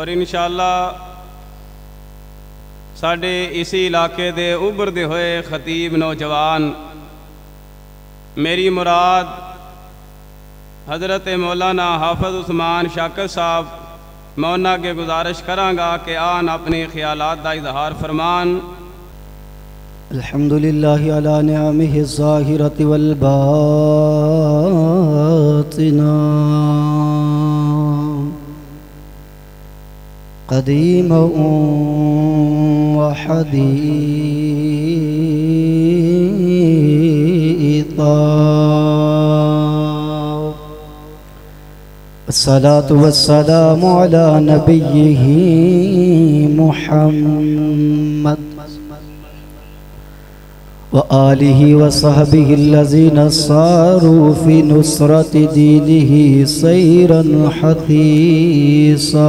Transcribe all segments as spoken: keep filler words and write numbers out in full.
और इंशाअल्लाह साढ़े इसी इलाके दे उभरते हुए खतीब नौजवान मेरी मुराद हज़रत मौलाना हाफिज़ उस्मान शाकिर साहब मौना के गुजारिश करांगा कि आन अपने ख्यालात दा इजहार फरमान। अल्हम्दुलिल्लाहि अला निअमिहि ज़ाहिरति वल बातिना क़दीम व हदीता अस्सलातु वस्सलामु अला नबिय्यिहि मुहम्मद व आलिहि व सहबिहि अल्लज़ीना सारू फी नुसरति दीनिहि सैरन हक़ीसा।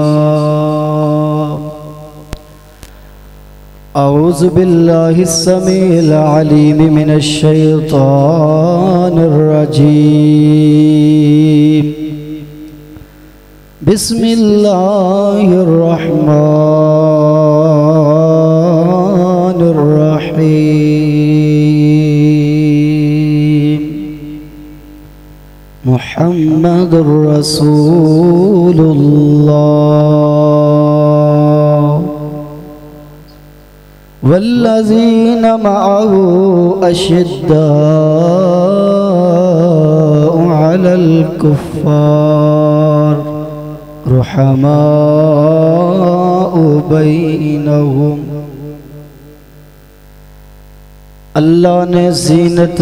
औज़ु बिल्लाहि समील अलीम मिनश शैतानिर रजीम। बिस्मिल्लाहिर रहमानिर रहीम। मुहम्मदुर रसूलुल्लाह वल्लज़ीन मअहू अशिद्दाउ अलल कुफ़्फ़ार रुहमाउ बैनहुम। अल्लाह ने ज़ीनत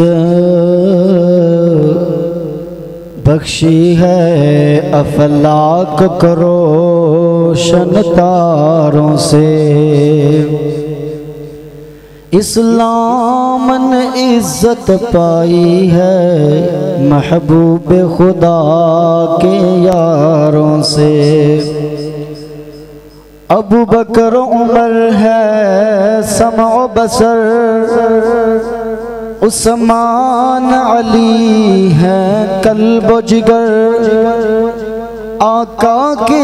बख्शी है अफ़लाक को रोशन तारों से। इस्लाम ने इज़्ज़त पाई है महबूब खुदा के यारों से। अबू बकर उमर है समो बसर, उस्मान अली है कल्ब जिगर, आका के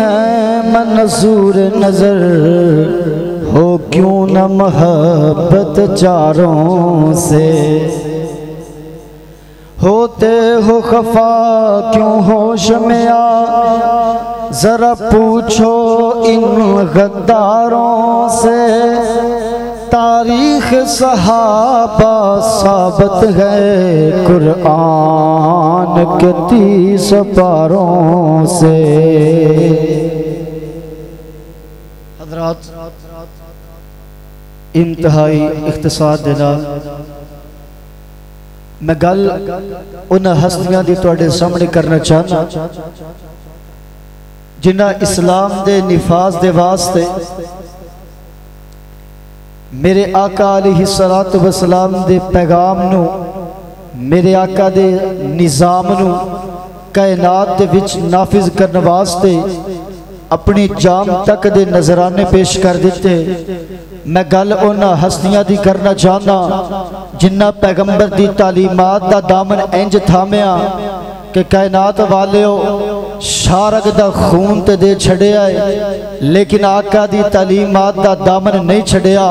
हैं मंजूर नजर। हो क्यों न मोहब्बत चारों से, होते हो खफा क्यों होश में आ। जरा पूछो इन गद्दारों से, तारीख सहाबा साबित है कुरान के तीस पारों से। हज़रात इंतहाई इख्तिसार देना मैं गल उन्हें हस्तियां दी तुहाडे सामने करना चाहना जिन्हें इस्लाम दे निफाज दे वास्ते मेरे आका अलैहिस्सलातु वस्सलाम दे पैगाम नू, मेरे आका दे निज़ाम नू कायनात दे विच नाफिज करने वास्ते अपनी जान तक दे नजराने पेश कर दिते। मैं गल उन्हां हस्तियां दी करना चाहना जिन्हां पैगंबर दी तालीमात दा दामन इंज थामिया कि कायनात वालेओ शारक दा खून ते दे छड़िया लेकिन आका दी तालीमात दा दामन नहीं छड़िया।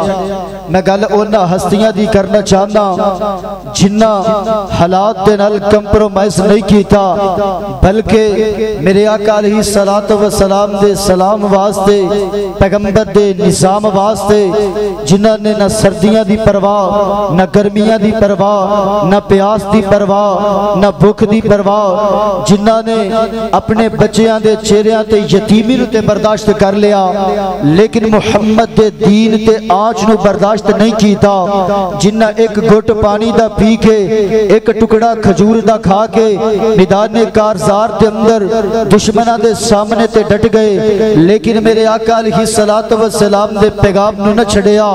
मैं गल उन्हां हस्तियां दी करना चाहना जिन्हां हालात दे नाल कंप्रोमाइज़ नहीं कीता बल्कि मेरे आका अलैहिस्सलातु वस्सलाम दे सलाम वास्ते पैगंबर दे निज़ाम वास्ते जिन्हां ने ना सर्दियां दी परवाह ना गर्मियां दी परवाह ना प्यास दी परवाह ना भुख दी परवाह, जिन्हां ने अपने बच्चों के चेहरिया ते यतीमी ते बर्दाश्त कर लिया लेकिन मुहम्मद दे दीन ते आंच नू बर्दाश्त नहीं कीता, जिन्ना एक घुट पानी दा पी के एक टुकड़ा खजूर दा खा के मैदाने कारजार दे अंदर दुश्मना दे सामने ते डट गए लेकिन मेरे आका अलैहिस्सलातु वस्सलाम दे पैगाम नू न छड़िया,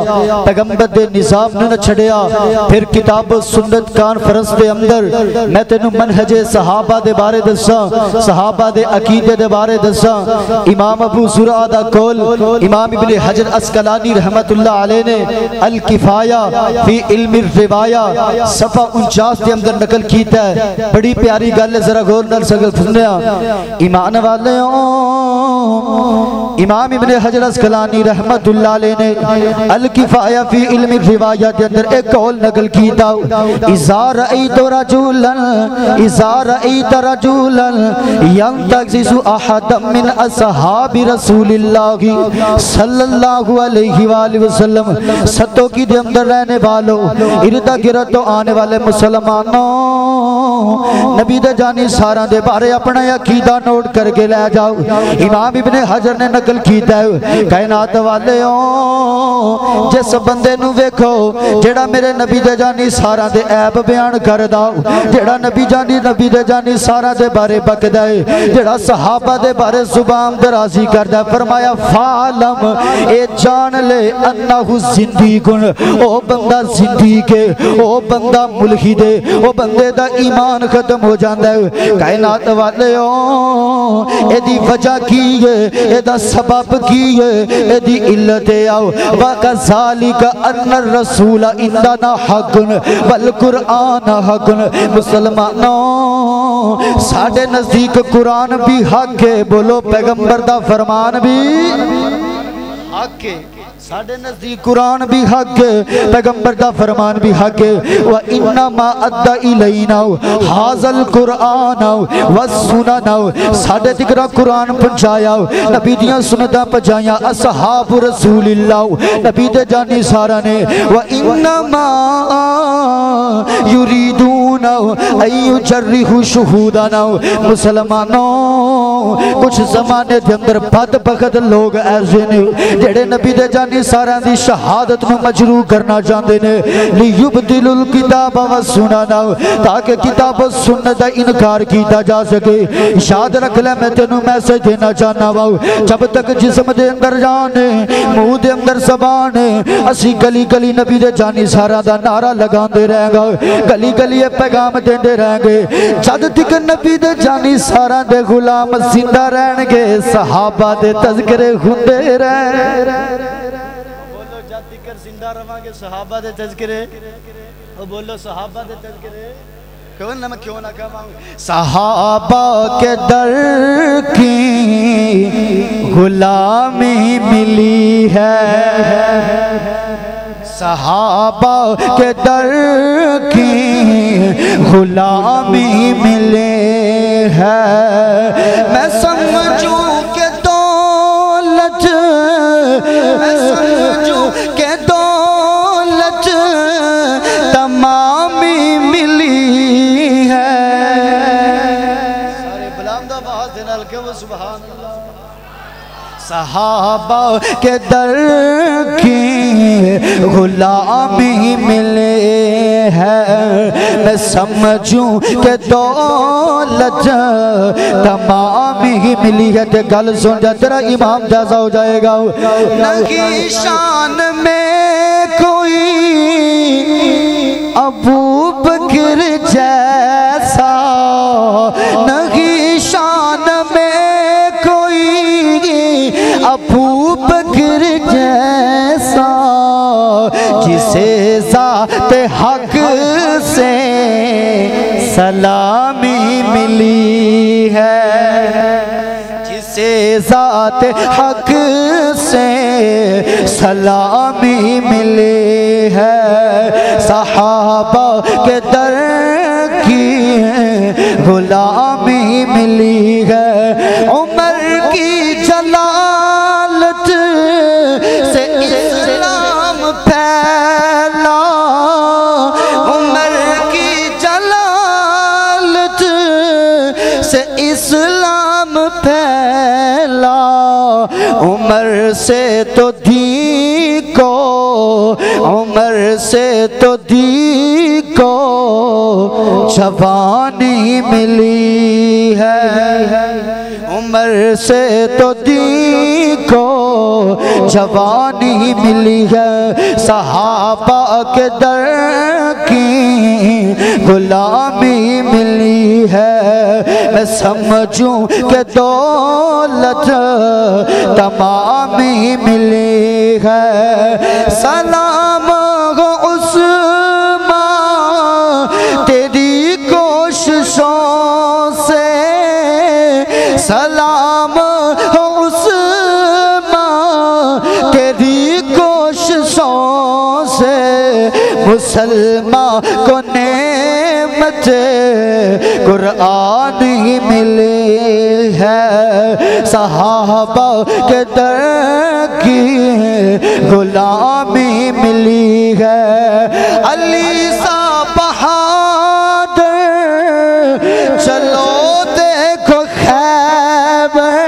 पैगंबर दे निज़ाम नू न छड़िया। फिर किताब सुन्नत कॉन्फ्रेंस दे अंदर मैं तेनू मनहजे सहाबा दे बारे दस्सां, सहाबा दे अकीदे दे बारे दस्सां। इमाम अबू ज़ुरा दा कौल इमाम इब्ने हजर अस्कलानी रहमतुल्लाह अलैह ने अल किफाया फी इल्म रिवाया सफा उनचास के अंदर नकल कीता है। बड़ी प्यारी गल है, जरा गौर नाल सुनिया। ईमान वालेओ इमाम इब्ने हजर अस्कलानी रहमतुल्लाह अलैह ने अल किफाया फी इल्मी रिवायत के अंदर एक कौल नकल की था। इज़ा रअयत रजुलन इज़ा रअयत रजुलन यंतज़िसु अहदम मिन असहाबि रसूलिल्लाह सल्लल्लाहु अलैहि वसल्लम। सत्तों की के अंदर रहने वालों इर्द गिर्द तो आने वाले मुसलमानों नबी दे जानी सारा दे बारे अपना अकीदा नोट करके ले जाओ। इमाम इब्ने हजर ने नकल कीता है कायनात वाले ओ जिस बंदे नू देखो जेड़ा मेरे नबी दे जानी सारा दे ऐब बयान करदा जेड़ा नबी जानी नबी दे जानी सारा दे बारे बकदा है जेड़ा सहाबा दे बारे जुबान दराजी करदा फरमाया फालम ए जान ले अन्नहु जिंदीकुन ओ बंदा जिंदीक है ओ बंदा मुल्हिद है ओ बंदे दा ईमान खत्म हो जाता है। कायनात वाले एदी वजह की है एदा सबब की है एदी इल्लत आओ वकज़ालिका अन्ना रसूला इंदना हक़ुन वल कुरान हक़ुन। मुसलमानों साडे नज़दीक कुरान भी हक है बोलो पैगंबर दा फरमान भी हक है साढ़े नजदीक कुरान भी हक है पैगंबर का फरमान भी हक है। व इन्नमा अद्दा इलैना हाज़ल कुरान व सुनना साढ़े तक कुरान पहुँचाया नबी दियाँ सुनता पहुँचाया असहाब रसूलिल्लाह नबी दे जानी सारा ने। व इन्नमा युरीदून अय्युजर्रिहु शुहूदाना। मुसलमानों कुछ जमाने के अंदर बदबख्त लोग ऐसे ने जेडे नबी दे जानी सारा दी शहादत में मजरू करना चाहते ने लियुबदिलुल किताब व सुनना ताकि किताब व सुन्नत का इनकार किया जा सके। याद रख ले मैं तेनू मैसेज देना चाहना वा जब तक जिस्म दे अंदर जान मुँह दे अंदर जबान असी गली गली नबी दे जानी सारा दा नारा लगाते रहेगा गली गली पैगाम देते रहेंगे जद तक नबी दे जानी सारा दे गुलाम जिंदा रहणगे सहाबा दे तज़किरे हुंदे बोलो जद तक जिंदा रहांगे सहाबा दे तज़किरे ओ बोलो सहाबा दे तज़किरे क्यों ना मैं क्यों ना कहूं सहाबा के दर की गुलामी मिली है सहाबा के दर की गुलामी मिले है। मैं समझू के दौलत मैं समझू के दौलत तमामी मिली है सारे बलामदाबाद नाल के वो सुभान अल्लाह सहाबा के दर की गुलामी मिले है मैं समझूं के दौलत तमामी मिली है ते गल सुन जा तेरा इमाम जैसा हो जाएगा। नहीं शान में कोई अबू बकर जैसा नहीं शान में अबू बकर जैसा जिसे ज़ाते हक से सलामी मिली है जिसे ज़ाते हक से सलामी मिली है सहाबा के दर की गुलामी मिली है। उमर की जला उमर से तो दी को उमर से तो दी को जवानी मिली है उमर से तो दी को जवानी मिली है सहाबा के दर की गुलामी मिली है मैं समझूं के दौलत तमामी मिली है। सलाम हो उस्मान तेरी कोशिशों से सलाम हो उस कुरान ही मिले है, सहाबा के दर की गुलामी मिली है। अली सा बहादुर चलो देखो खैबर,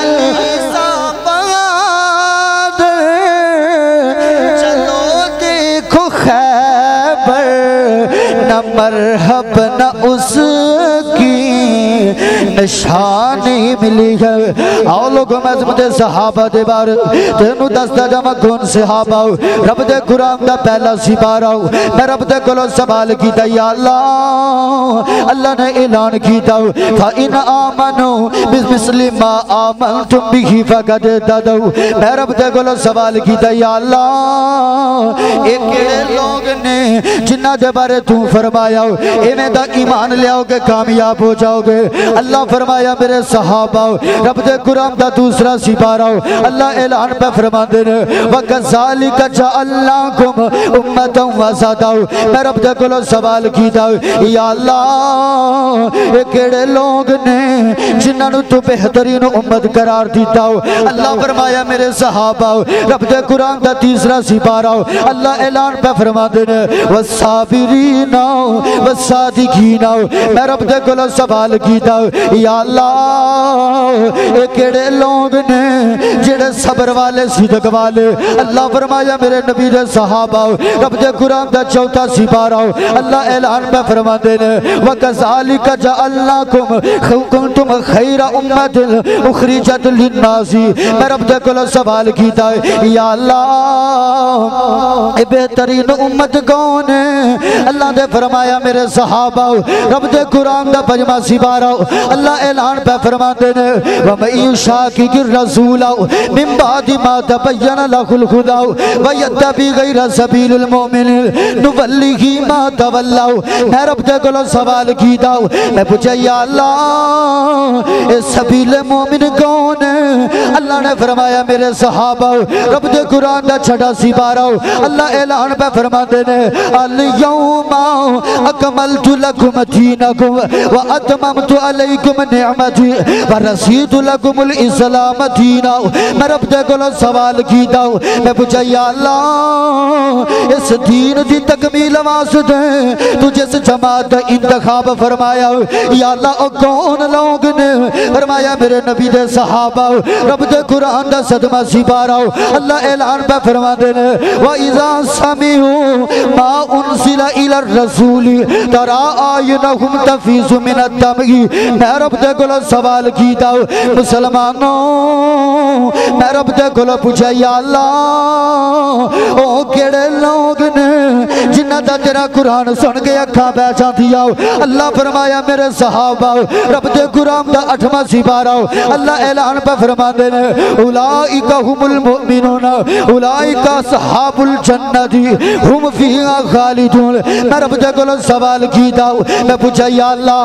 अली सा बहादुर चलो देखो खैबर, न मरहब न उसकी निशानी मिली है। आओ लोगों में सहाबा दे बारे तेनू दसदा जावां कौन सहाबा हो। रब दे कुरान दा पहला सिपारा हो। मैं रब दे कोलों सवाल कीता, या अल्लाह, अल्लाह ने ऐलान कीता फा इन आमनू बिस्मिल्लाह आमनतुम बिही फकद तदउ। मैं रब दे कोलों सवाल कीता, या अल्लाह, ए केड़े लोग ने जिन्हां दे बारे तू फरमाया हो इवें दा ईमान लियाओगे कामयाब हो जाओगे। अल्लाह फरमाया मेरे सहाबा हो। रब दे कुरान दा दूसरा सिपारा हो। अल्लाह ऐलान पे फरमांदे ने वकज़ालिका जअल्नाकुम उम्मतन वसता। मैं रब दे कोलों सवाल कीता, या अल्लाह, ए केड़े लोग ने जिन्हां नूं तू बेहतरीन उम्मत करार दिता हो। अल्लाह फरमाया मेरे सहाबा हो। रब दे कुरान दा तीसरा सिपारा हो। अल्लाह ऐलान पे फरमांदे ने वस्साबिरीना वस्सादिकीना। मैं रब दे कोलों सवाल कीता, या अल्लाह, ए केड़े लोग ने जेड़े सबर वाले सिदक वाले। अल्लाह फरमाया मेरे नबी दे सहाबा हो। रब दे कुरान दा चौथा सिपारा हो। अल्लाह ऐलान पे फरमांदे ने वकज़ालिका जअल्नाकुम कुंतुम खैरा उम्मतिन उखरिजत लिन्नास। मैं रब दे कोलों सवाल कीता, या अल्लाह, ए बेहतरीन उम्मत कौन है। अल्लाह ने फरमाया मेरे सहाबा हो। रब दे कुरान दा पंजवां सिपारा हो। अल्लाह ऐलान पे फरमाते ने वमयशाकिर रसूल मिन बादि मा तबय्यन लहुल हुदा वयत्तबि गैर सबीलुल मुमिनिन नुवल्लिहि मा तवल्ला। मैं रब दे कोलों सवाल कीता, मैं पूछा, या अल्लाह, ए सबीले मुमिन कौन है। अल्लाह ने फरमाया मेरे सहाबा हो। रब दे कुरान दा छठा सिपारा हो। अल्लाह ऐलान पे फरमाते ने अल यौमा अकमलतु लकुम दीनकुम व अतममतु अलैकुम निअमती व रसीदु लकुमुल इस्लाम दीना। मैं रब दे कोलों सवाल कीता, मैं पूछा, या अल्लाह, इस दीन दी तकमील वास्ते तू जिस जमात दा इंतखाब फरमाया हो, या अल्लाह, ओ कौन लोग ने। फरमाया मेरे नबी दे सहाबा हो। रब दे कुरान दा सदमा सिपारा हो। अल्लाह ऐलान पे फरमांदे ने व इज़ा समिउ मा उनसिला इला रसूल तरा आयनहुम तफीज़ु मिन अदमही। मैं रब दे कोलों सवाल कीता मुसलमानों। मैं रब दे कोलों पूछा, या अल्लाह, ओ केड़े लोग ने जिन्हां दा तेरा कुरान सुन के अखां बह जांदियां। अल्लाह फरमाया मेरे सहाबा हो। रब दे कुरान दा अठवां सिपारा हो। अल्लाह ऐलान पे फरमांदे ने उलाइका हुमुल मुमिनून उलाइका असहाबुल जन्नति हुम फीहा खालिदून। मैं रब दे कोलों सवाल कीता, मैं पूछा, या अल्लाह,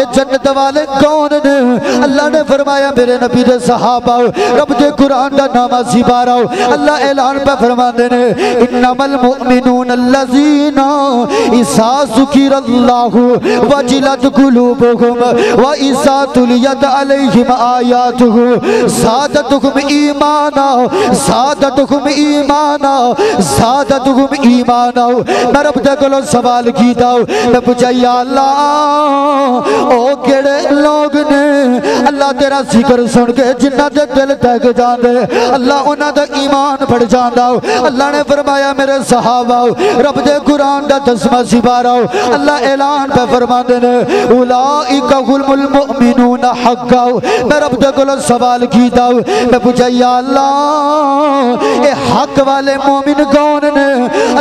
ए जन्नत वाले कौन ने। अल्लाह ने फरमाया मेरे नबी दे सहाबा हो। रब दे कुरान दा नामा सिपारा हो। अल्लाह ऐलान पे फरमांदे ने इन्नमल मुमिनून अल्लज़ीना इज़ा ज़ुकिरल्लाहु वजिलत कुलूबुहुम व इज़ा तुलियत अलैहिम आयातुहु ज़ादतहुम ईमाना ज़ादतहुम ईमाना ज़ादतहुम ईमाना। मैं रब दे कोलों सवाल कीता, मैं पूछा, या अल्लाह, ओ केड़े लोग ने अल्लाह तेरा जिक्र सुन के जिन्ना दे दिल तक जांदे अल्लाह उन्हां दा ईमान बढ़ जांदा। अल्लाह ने फरमाया मेरे सहाबा हो। रब दे कुरान दा दसवां सिपारा हो। अल्लाह ऐलान पे फरमांदे ने उलाइका हुमुल मुमिनून हक़्क़ा। मैं रब दे कोलों सवाल कीता, मैं पूछा, या अल्लाह, ए हक वाले मोमिन कौन ने।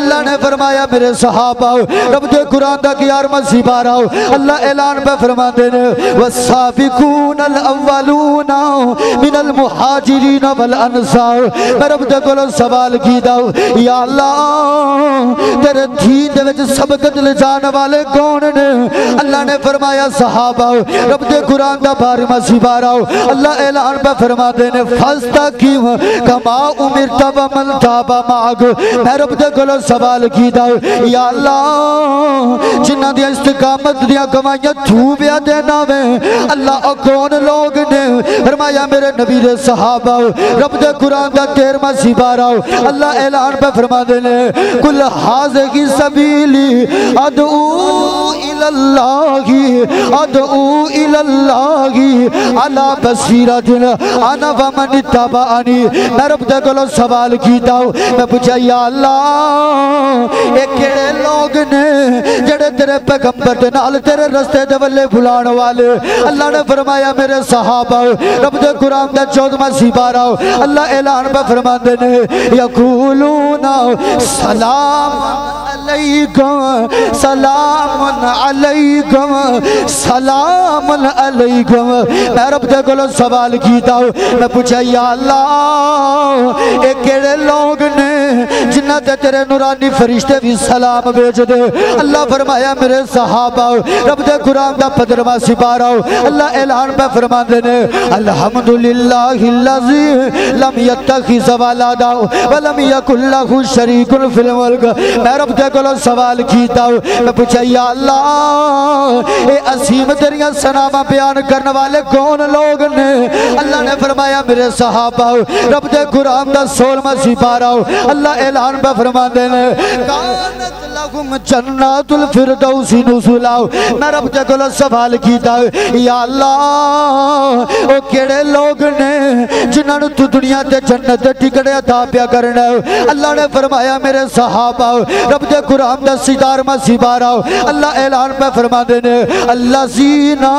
अल्लाह ने फरमाया मेरे सहाबा हो। रब दे कुरान दा ग्यारहवां सिपारा हो। अल्लाह ऐलान पे फरमांदे ने वस्साबिकूनल अव्वलूना मिनल मुहाजिरीन वल अंसार। सवाल की दाओ या अल्लाह तेरे दीन दे विच सबकत ले जाने वाले कौन ने? अल्लाह ने फरमाया सहाबा। रब दे कुरान दा बारहवां सिपारा अल्लाह ऐलान पे फरमाते ने फस्तकीम कमा उमिरता व मन ताबा माग। मैं रब दे कोलों सवाल की दाओ या अल्लाह जिन्हां दी इस्तिकामत दी गवाहियां तू पिया देना वे अल्लाह ओ कौन लोग ने? फरमाया मेरे नबी दे सहाबा। रब दे कुरान दा तेरहवां सिपारा अल्लाह ऐलान पे फरमाते ने कुल हाज़िही सबीली अदऊ इलल्लाही अदऊ इलल्लाही अला बसीरतिन अना व मन तबानी। मैं रब दे कोलों सवाल कीता मैं पूछा या अल्लाह ए केड़े लोग ने जेड़े तेरे पैगंबर दे नाल तेरे रस्ते दे वल्ले बुलाण वाले? अल्लाह ने फरमाया मेरे सहाबा। रब दे कुरान दा चौदहवां सिपारा अल्लाह ऐलान पे फरमांदे ने यकूलूना सलाम अलैकुम सलामन अलैकुम सलामन अलैकुम। मैं रब दे कोलों सवाल कीता मैं पूछा या अल्लाह ए केड़े लोग ने जिन्हां ते तेरे नूरानी फरिश्ते भी सलाम भेजदे? अल्लाह फरमाया मेरे सहाबा। रब दे कुरान दा पंद्रहवां सिपारा अल्लाह ऐलान पे फरमांदे ने अलहम्दुलिल्लाहिल्लज़ी लम यत्तखिज़ वलदा व लम यकुल लहू शरीकुन फिल मुल्क। मैं रब दे कोलों सवाल कीता मैं पूछा या अल्लाह ए असीम तेरियां सनावां बयान करन वाले कौन लोग ने? अल्लाह ने फरमाया मेरे सहाबा। रब दे कुरान दा सोलहवां सिपारा अल्लाह ऐलान पे फरमांदे ने कानत लहुम जन्नातुल फिरदौसी नुज़ुला। मैं रब दे कोलों सवाल कीता या अल्लाह ओ केड़े लोग ने जिन्हां नूं तू दुनिया ते जन्नत दे ठिकड़े अता पिया करना? अल्लाह ने फरमाया मेरे सहाबा। रब दे कुरान दा सितारवां सिपारा अल्लाह ऐलान पे फरमांदे ने अल्लज़ीना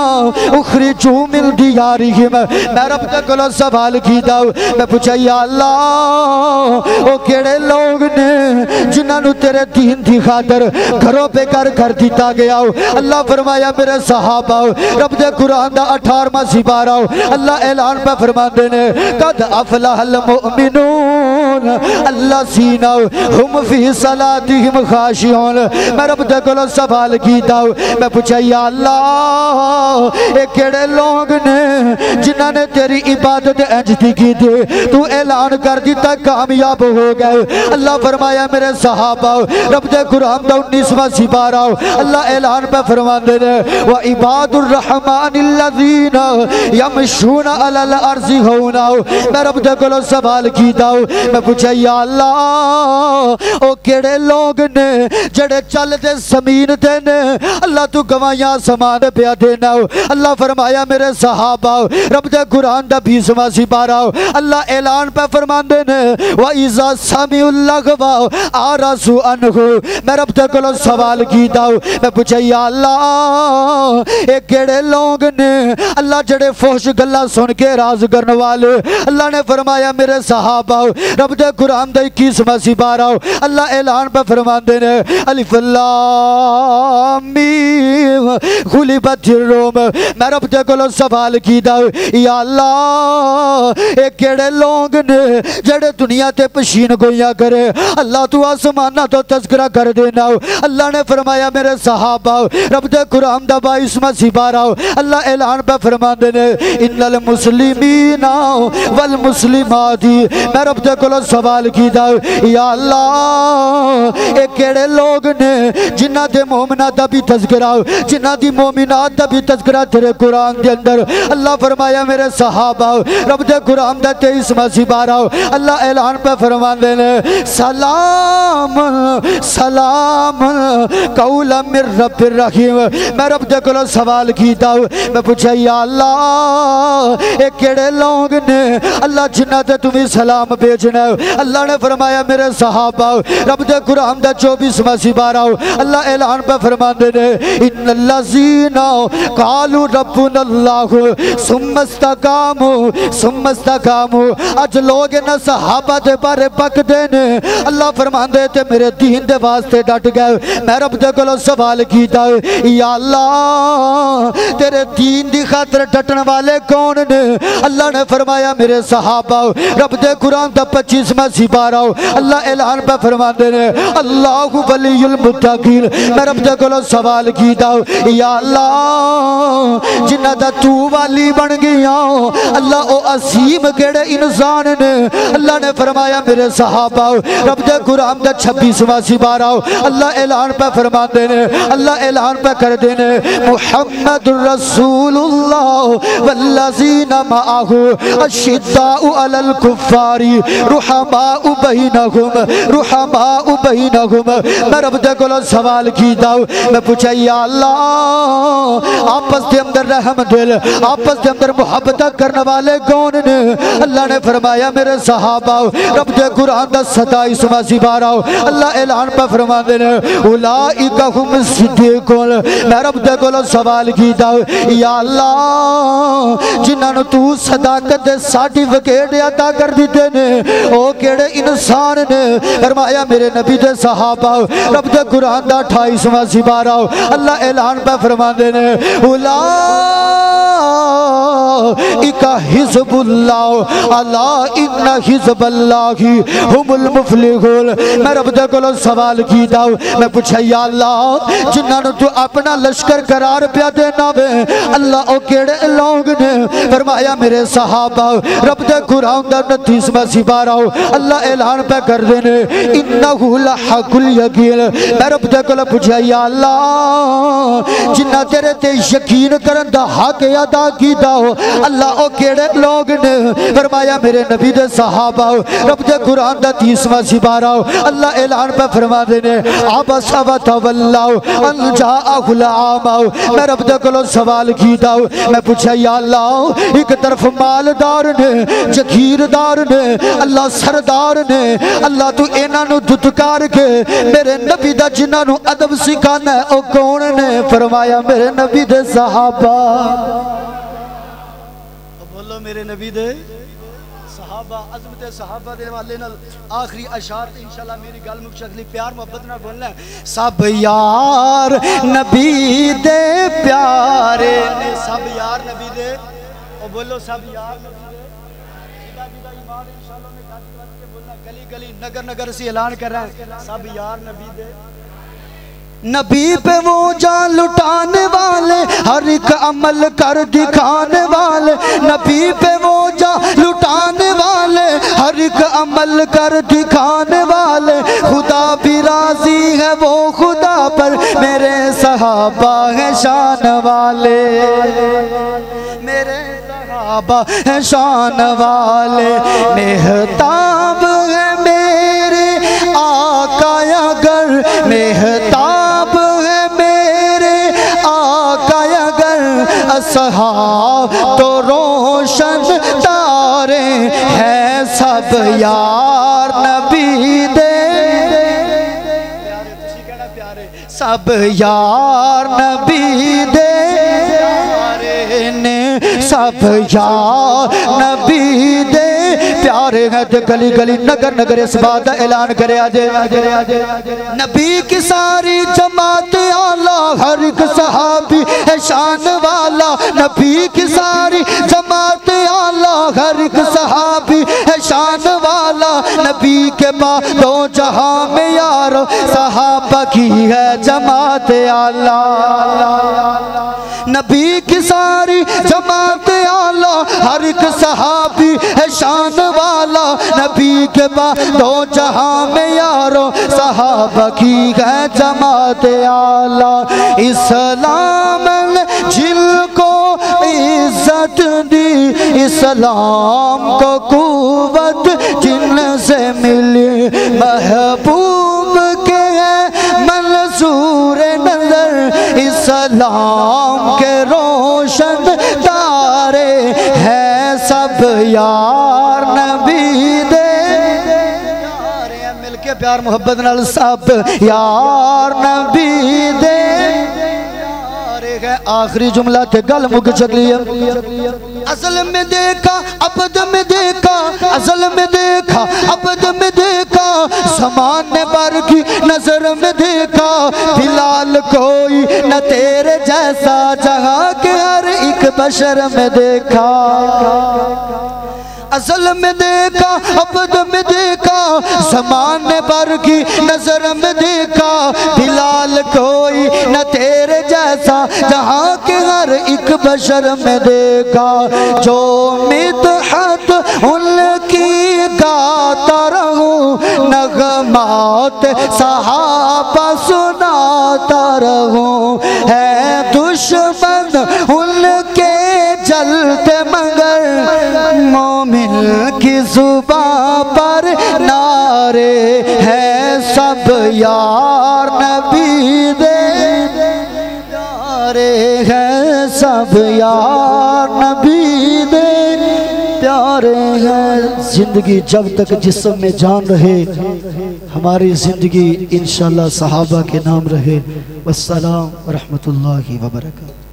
उखरिजू मिन दियारिहिम। मैं रब दे कोलों सवाल कीता मैं पूछा या अल्लाह ओ केड़े लोग ने जिन्हां नूं तेरे दीन दी खातर घरों पे कर कर दिता गया? अल्लाह फरमाया मेरे सहाबा। रब दे कुरान दा अठारहवां सिपारा अल्लाह ऐलान पे फरमांदे ने कद अफलहल मुमिनून अल्लज़ीना हुम फी सलातिहिम खाशिऊन। मैं रब दे कोलों सवाल कीता मैं पूछा या अल्लाह ए केड़े लोग ने जिन्हां ने तेरी इबादत इंज दी कीती तू ऐलान कर दिता कामयाब हो गए? अल्लाह फरमाया मेरे सहाबा। रब दे कुरान दा उन्नीसवां सिपारा अल्लाह ऐलान पे फरमांदे ने व इबादुर रहमानिल्लज़ीना यमशूना अलल अर्ज़ि हौना। मैं रब दे कोलों सवाल कीता मैं पूछा या अल्लाह ओ केड़े लोग ने जेड़े चलदे ज़मीन ते ने अल्लाह तू गवाहियां आसमान ते पिया देना? अल्लाह फरमाया मेरे सहाबा। रब दे कुरान दा बीसवां सिपारा अल्लाह ऐलान पे फरमांदे ने व इज़ा आरासु अनहु। मैं रब दे कोलों सवाल कीता मैं पूछा या अल्लाह ए केड़े लोग ने अल्लाह जेड़े फौश गल्ला सुन के राज करन वाले? अल्लाह ने फरमाया मेरे सहाबा। रब दे कुरान दा इक्कीसवां सिपारा अल्लाह ऐलान पे फरमांदे ने अलिफ लाम मीम गुलिबतिर रूम। मैं रब दे कोलों सवाल कीता या अल्लाह ए केड़े लोग ने जेड़े दुनिया ते पशीन गोइया करे? अल्लाह तू आसमाना तो तस्करा कर देना? अल्लाह ने फरमाया मेरे सहाबा। रब दे कुरान दा बाईसवां सिपारा अल्लाह ऐलान पे फरमांदे ने इन्नल मुस्लिमीना वल मुस्लिमाती। मैं रब दे कोलों सवाल कीता या अल्लाह ए केड़े लोग ने जिन्हां दे मोमिनात दा भी तस्करा जिन्हां दी मोमिनात दा भी तस्करा तेरे कुरान दे अंदर? अल्लाह फरमाया मेरे सहाबा। रब दे कुरान दा तेईसवां सिपारा अल्लाह ऐलान पे फरमांदे ने सलाम सलाम कौला मिर रब्बिर रहीम। मैं रब दे कोलों सवाल कीता मैं पूछा या अल्लाह ए केड़े लोग ने अल्लाह जिन्ना ते तुमी सलाम भेजना? अल्लाह ने फरमाया मेरे सहाबा रब दे कुरान दा चौबीस मसी बार आओ अल्लाह ऐलान पे फरमांदे ने इन्नल्लज़ीना कालू रब्बुनल्लाहु सुम्मस्तकामू सुम्मस्तकामू। अज लोग इन्हां सहाबा दे बारे पकदे ने अल्लाह फरमांदे ते मेरे दीन दे वास्ते डट गए। मैं रब दे कोलों सवाल कीता या अल्लाह तेरे दीन दी खातर डटण वाले कौन ने? अल्लाह ने फरमाया मेरे सहाबा रब दे कुरान दा पच्चीस में सिपारा अल्लाह ऐलान पे फरमाते ने अल्लाहु वलीयुल मुत्तकीन। मैं रब दे कोलों सवाल कीता या अल्लाह जिन्हां दा तू वाली बन गया अल्लाह ओ असीम केड़े इंसान ने? अल्लाह ने फरमाया मेरे सहाबा रब दे कुरान दा छब्बीस में सिपारा अल्लाह ऐलान पे फरमाते ने अल्लाह ऐलान पे करदे ने मुहम्मदुर रसूलुल्लाह वल्लज़ीना माहू अशिद्दाउ अलल कुफारी रुहमाउ बैनहुम रुहमाउ बैनहुम। मैं रब दे कोलों सवाल कीता मैं पूछा या अल्लाह आपस दे अंदर रहम दिल आपस दे अंदर मुहब्बत करने वाले कौन ने? अल्लाह ने फरमाया मेरे सहाबा रब दे कुरान दा सताईस वासी बार आओ अल्लाह ऐलान पे फरमांदे ने उलाइका हुम सिद्दीकुन। मैं रब दे कोलों सवाल कीता या अल्लाह जिन्हां नूं तू सदाकत दे सर्टिफिकेट अदा कर दिते ने ओ केड़े इंसान ने? फरमाया मेरे नबी दे सहाबा रब दे कुरान दा अट्ठाईसवां सिपारा अल्लाह ऐलान पे फरमांदे ने उला इका हिज़्बुल्लाह अला इन्ना हिज़्बल्लाही हुमुल मुफ़्लिहून। मैं रब दे कोलों सवाल कीता मैं पूछा या अल्लाह जिन्हां नूं तू अपना लश्कर करार पिया देना वे अल्लाह ओ केड़े लोग ने? फरमाया मेरे सहाबा रब दे कुरान दा उनतीसवां सिपारा अल्लाह ऐलान पे कर देने इन्नहु लहक़ुल यक़ीन। मैं रब दे कोलों पूछा या अल्लाह जिन्हां तेरे ते यकीन करन दा हक़ अदा कीता अल्लाह ओ केड़े लोग ने? फरमाया मेरे नबी दे सहाबा रब दे कुरान दा तीसवां सिपारा अल्लाह ऐलान पे फरमांदे ने अबस व तवल्ला अन जाअहुल आमा। मैं रब दे कोलों सवाल कीता मैं पूछा या अल्लाह एक तरफ मालदार ने जखीरदार ने अल्लाह सरदार ने अल्लाह तू इन्हां नूं दुत्कार के मेरे नबी दा जिन्हां नूं अदब सिखाना है ओ कौन ने? फरमाया मेरे नबी दे सहाबा। बोलो मेरे नबी दे सहाबा। अज़मत सहाबा दे हवाले नाल आखिरी अशार ते इंशाअल्लाह मेरी गल मुशक्कली प्यार मोहब्बत नाल बोलना है सब यार नबी दे प्यारे ने सब यार नबी दे और बोलो सब यार बोलना गली गली नगर नगर से ऐलान कर रहे हैं सब यार नबी दे नबी पे वो जान लुटाने वाले हर एक अमल कर दिखाने वाले नबी पे वो जान लुटाने वाले हर एक अमल कर दिखाने वाले खुदा भी राजी है वो खुदा पर मेरे सहाबा है शान वाले मेरे सहाबा है शान वाले मेहताब है मेरे आका अगर मेहताब तो रोशन तारे हैं सब यार नबी दे प्यारे सब यार नबी दे सब यार नबी दे प्यारे हैं ते गली गली नगर नगर इस बात का ऐलान करे आजे आजे नबी की सारी जमात आला हर एक सहाबी है शान वाला नबी की सारी जमात आला हर एक सहाबी है शान वाला नबी के बाद दो जहां में यारो सहाबा की है जमात आला नबी की सारी जमात आला हर एक सहाबी है शान वाला नबी के बाद दो जहां में यारो सहाबा की है जमात आला। इस्लाम ने जिनको इज्जत दी इस्लाम को कुव्वत जिनसे मिली महबूब के मंसूर नजर इस्लाम के रोशन तारे हैं सब यार नबी दे प्यार मुहब्बत नाल सब यार नबी दे आखिरी जुमला ते गल मुक चली है। असल में देखा अबद में देखा असल में देखा अबद में देखा समाने भर की नजर में देखा फिलहाल कोई न तेरे जैसा जहां के हर एक बशर में देखा। असल में देखा अबद में देखा समाने भर की नजर में देखा फिलहाल कोई न तेरे जैसा जहां के हर एक बशर में देखा। जो मितहत उनकी गाता रहूं नगमात सहाबा सुनाता रहूं है दुश्मन उनके जलते मगर मोमिन की जुबां पर नारे है सब यार नबी दे नारे है सब यार नबी दे प्यारे हैं। जिंदगी जब तक जिस्म में जान रहे हमारी जिंदगी इंशाल्लाह सहाबा के नाम रहे। वस्सलाम रहमतुल्लाहि व बरकातहू।